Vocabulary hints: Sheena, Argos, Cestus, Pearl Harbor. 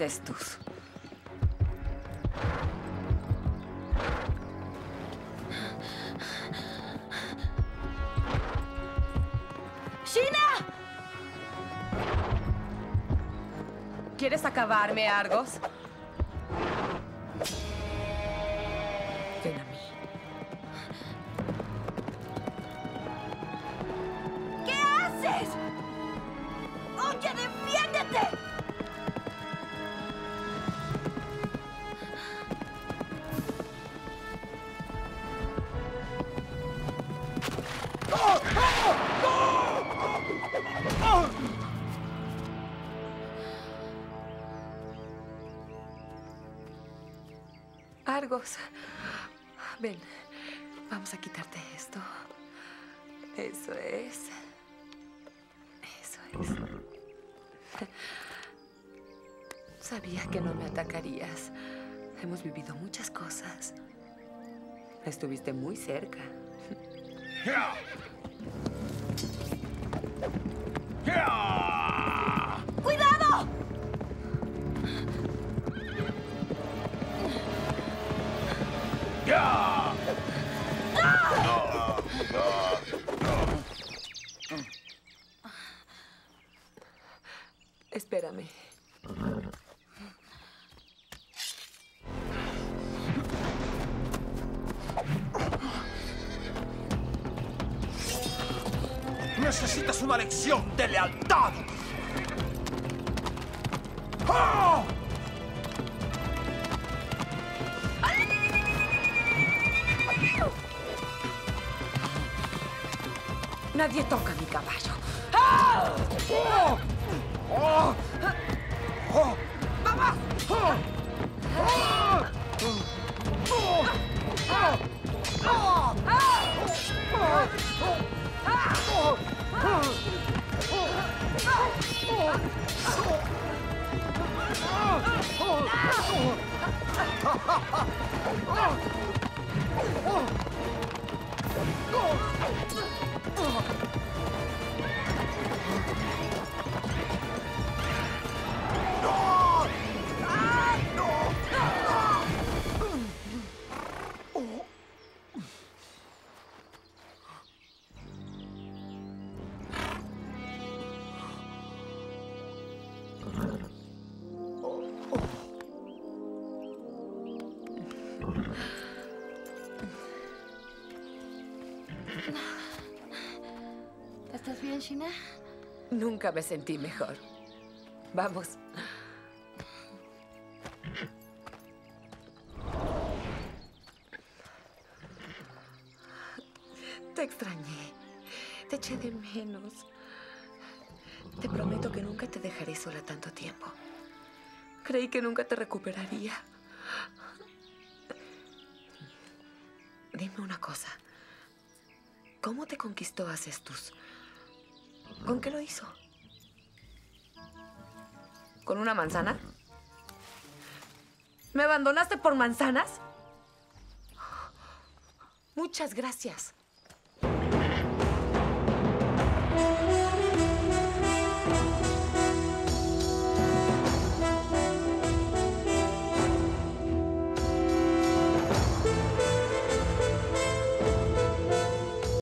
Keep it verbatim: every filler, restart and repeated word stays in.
Estos. ¡Sheena! ¿Quieres acabarme, Argos? Ven a mí. ¿Qué haces? ¡Oye, defiéndete! Argos, ven, vamos a quitarte esto. Eso es. Eso es. Sabía que no me atacarías. Hemos vivido muchas cosas. Estuviste muy cerca. ¡Ya! ¡Ya! ¡Cuidado! ¡Ya! ¡No! Espérame. Necesitas una lección de lealtad. ¡Oh! Nadie toca mi caballo. ¡Oh! ¡Oh! ¡Oh! ¡Mamá! ¡Oh! ¡Oh! ¡Oh! ¡Oh! ¡Oh! ¿Estás bien, Sheena? Nunca me sentí mejor. Vamos. Te extrañé. Te eché de menos. Te prometo que nunca te dejaré sola tanto tiempo. Creí que nunca te recuperaría. Dime una cosa. ¿Cómo te conquistó a Cestus? ¿Con qué lo hizo? ¿Con una manzana? ¿Me abandonaste por manzanas? Muchas gracias.